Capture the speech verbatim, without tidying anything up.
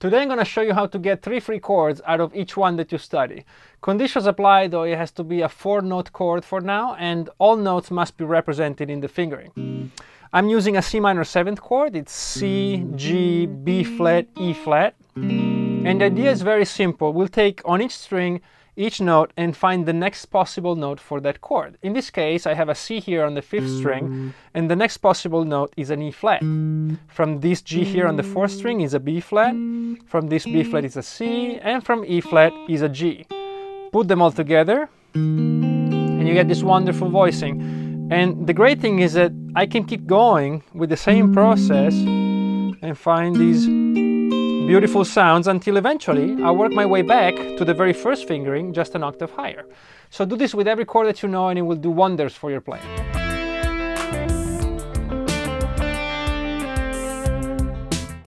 Today I'm going to show you how to get three free chords out of each one that you study. Conditions apply, though it has to be a four note chord for now, and all notes must be represented in the fingering. I'm using a C minor seventh chord. It's C, G, B flat, E flat. And the idea is very simple. We'll take on each string, each note, and find the next possible note for that chord. In this case, I have a C here on the fifth string, and the next possible note is an E flat. From this G here on the fourth string is a B flat, from this B flat is a C, and from E flat is a G. Put them all together, and you get this wonderful voicing. And the great thing is that I can keep going with the same process and find these beautiful sounds until eventually I work my way back to the very first fingering, just an octave higher. So do this with every chord that you know and it will do wonders for your playing.